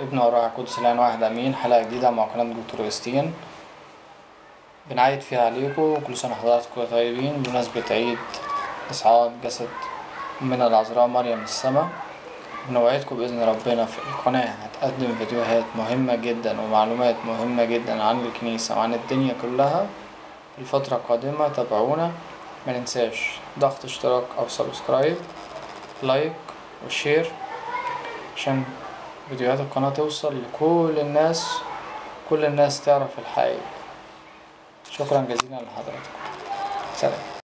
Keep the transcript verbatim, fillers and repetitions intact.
ابن أوراكل قدس الآن واحد أمين، حلقة جديدة مع قناة دكتور أوجستين بنعيد فيها عليكم. كل سنة حضراتكم طيبين بمناسبة عيد إسعاد جسد أمنا العذراء مريم السما. بنوعدكم بإذن ربنا في القناة هتقدم فيديوهات مهمة جدا ومعلومات مهمة جدا عن الكنيسة وعن الدنيا كلها في الفترة القادمة. تابعونا، ما ننساش ضغط اشتراك أو سبسكرايب، لايك وشير عشان فيديوهات القناة توصل لكل الناس، كل الناس تعرف الحقيقة. شكرا جزيلا لحضراتكم، سلام.